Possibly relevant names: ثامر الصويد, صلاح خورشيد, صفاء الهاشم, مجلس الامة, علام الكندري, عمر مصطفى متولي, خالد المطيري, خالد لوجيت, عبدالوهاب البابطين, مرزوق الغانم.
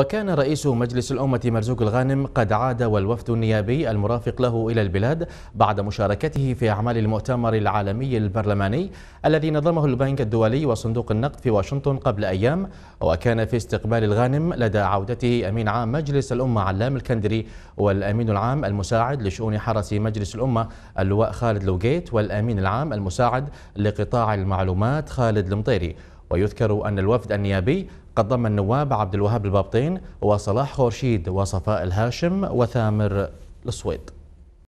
وكان رئيس مجلس الأمة مرزوق الغانم قد عاد والوفد النيابي المرافق له إلى البلاد بعد مشاركته في أعمال المؤتمر العالمي البرلماني الذي نظمه البنك الدولي وصندوق النقد في واشنطن قبل أيام. وكان في استقبال الغانم لدى عودته أمين عام مجلس الأمة علام الكندري والأمين العام المساعد لشؤون حرس مجلس الأمة اللواء خالد لوجيت والأمين العام المساعد لقطاع المعلومات خالد المطيري. ويذكر أن الوفد النيابي قد ضم النواب عبدالوهاب البابطين وصلاح خورشيد وصفاء الهاشم وثامر الصويد.